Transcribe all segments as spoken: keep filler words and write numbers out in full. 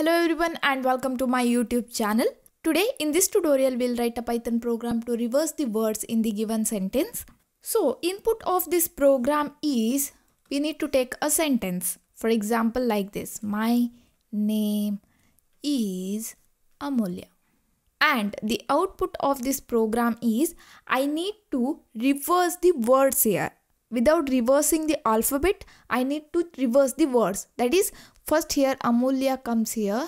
Hello everyone and welcome to my YouTube channel. Today in this tutorial we'll write a Python program to reverse the words in the given sentence. So input of this program is, we need to take a sentence. For example, like this: my name is Amolya. And the output of this program is, I need to reverse the words here. Without reversing the alphabet, I need to reverse the words. That is, first here Amolya comes here,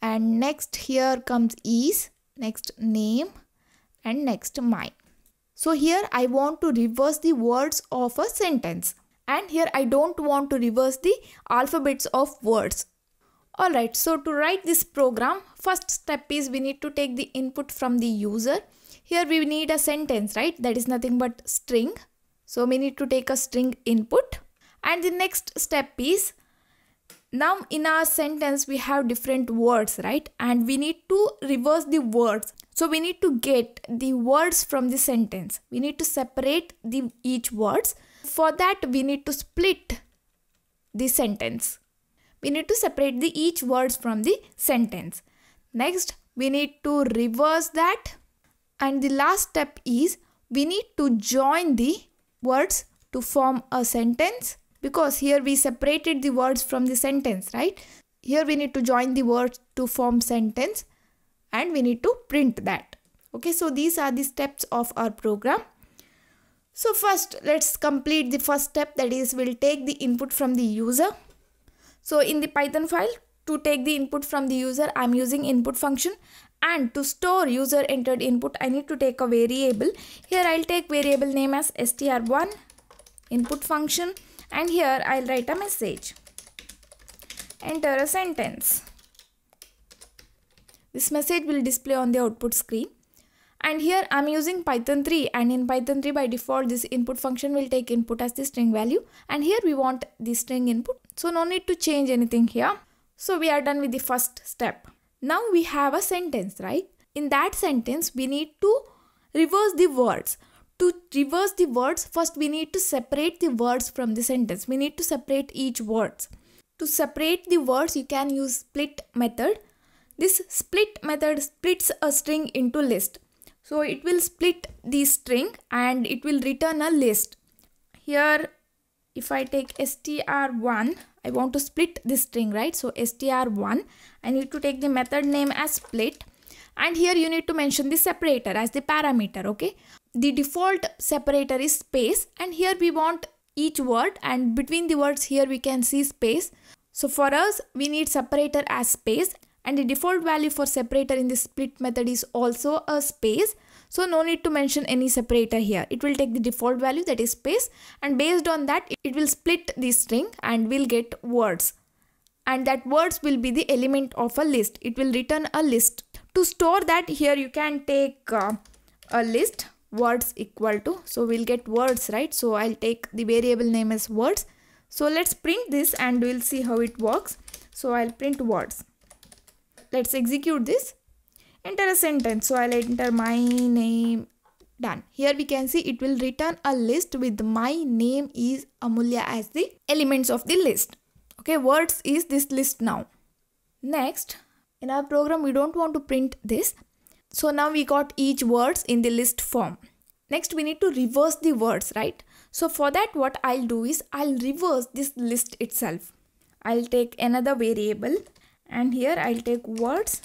and next here comes is, next name, and next mine. So here I want to reverse the words of a sentence, and here I don't want to reverse the alphabets of words. Alright, so to write this program, first step is we need to take the input from the user. Here we need a sentence, right? That is nothing but string. So we need to take a string input, and the next step is, now in our sentence we have different words, right? And we need to reverse the words. So we need to get the words from the sentence. We need to separate the each words. For that we need to split the sentence. We need to separate the each words from the sentence. Next we need to reverse that, and the last step is we need to join the words to form a sentence, because here we separated the words from the sentence, right? Here we need to join the words to form sentence, and we need to print that. Okay, so these are the steps of our program. So first let's complete the first step, that is we'll take the input from the user. So in the Python file, to take the input from the user, I'm using input function, and to store user entered input I need to take a variable. Here I'll take variable name as S T R one input function, and here I'll write a message: enter a sentence. This message will display on the output screen, and here I'm using Python three, and in Python three by default this input function will take input as the string value, and here we want the string input, so no need to change anything here. So we are done with the first step. Now we have a sentence, right? In that sentence we need to reverse the words. To reverse the words, first we need to separate the words from the sentence. We need to separate each words. To separate the words you can use split method. This split method splits a string into list. So it will split the string and it will return a list. Here if I take S T R one, I want to split this string, right? So S T R one, I need to take the method name as split, and here you need to mention the separator as the parameter, okay? The default separator is space, and here we want each word, and between the words here we can see space. So for us we need separator as space, and the default value for separator in the split method is also a space. So no need to mention any separator here. It will take the default value, that is space, and based on that it will split the string and we'll get words. And that words will be the element of a list. It will return a list. To store that, here you can take uh, a list words equal to. So we'll get words, right? So I'll take the variable name as words. So let's print this and we'll see how it works. So I'll print words. Let's execute this. Enter a sentence. So I'll enter my name. Done. Here we can see it will return a list with my name is Amolya as the elements of the list. Okay, words is this list now. Next, in our program we don't want to print this. So now we got each words in the list form. Next we need to reverse the words, right? So for that what I'll do is I'll reverse this list itself. I'll take another variable, and here I'll take words.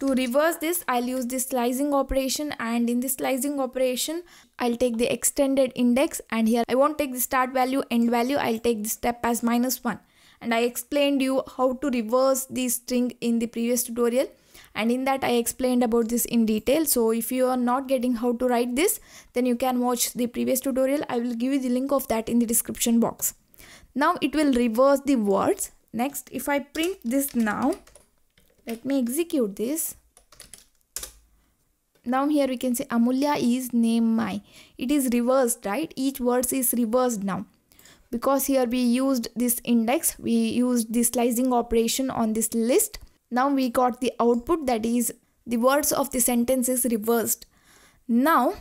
To reverse this, I'll use the slicing operation, and in the slicing operation I'll take the extended index, and here I won't take the start value, end value, I'll take the step as minus one. And I explained you how to reverse the string in the previous tutorial, and in that I explained about this in detail. So if you are not getting how to write this, then you can watch the previous tutorial. I will give you the link of that in the description box. Now it will reverse the words. Next, if I print this now, let me execute this. Now here we can see Amolya is name my. It is reversed, right? Each word is reversed now. Because here we used this index, we used the slicing operation on this list. Now we got the output, that is the words of the sentence is reversed. Now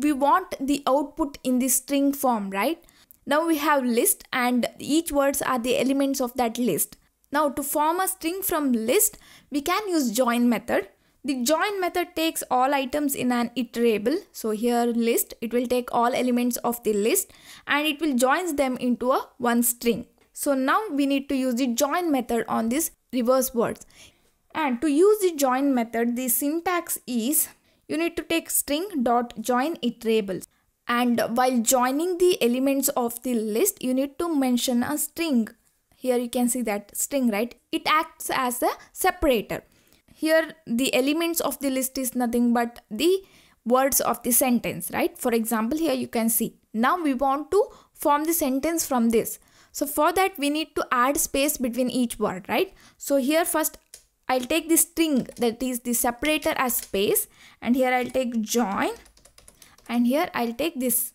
we want the output in the string form, right? Now we have list, and each words are the elements of that list. Now to form a string from list, we can use join method. The join method takes all items in an iterable. So here list, it will take all elements of the list and it will joins them into a one string. So now we need to use the join method on this reverse words. And to use the join method, the syntax is you need to take string dot join iterables. And while joining the elements of the list, you need to mention a string. Here you can see that string, right? It acts as a separator. Here the elements of the list is nothing but the words of the sentence, right? For example, here you can see. Now we want to form the sentence from this. So for that we need to add space between each word, right? So here first I'll take the string, that is the separator, as space, and here I'll take join, and here I'll take this.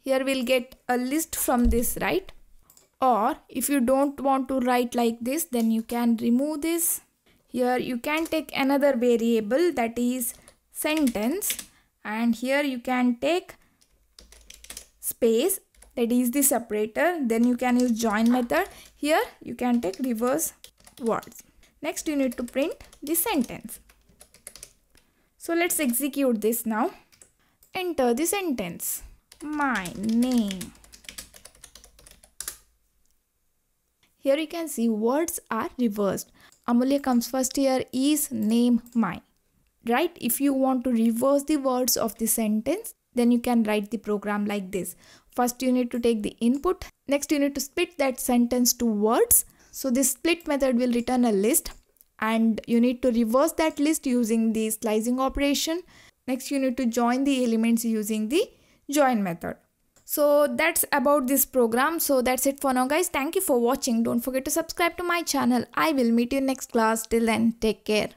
Here we'll get a list from this, right? Or if you don't want to write like this, then you can remove this. Here you can take another variable, that is sentence, and here you can take space, that is the separator. Then you can use join method. Here you can take reverse words. Next you need to print the sentence. So let's execute this now. Enter the sentence. My name. Here you can see words are reversed. Amulya comes first here, is, name, my. Right? If you want to reverse the words of the sentence, then you can write the program like this. First you need to take the input. Next you need to split that sentence to words. So this split method will return a list. And you need to reverse that list using the slicing operation. Next you need to join the elements using the join method. So that's about this program. So that's it for now, guys. Thank you for watching. Don't forget to subscribe to my channel. I will meet you next class. Till then, take care.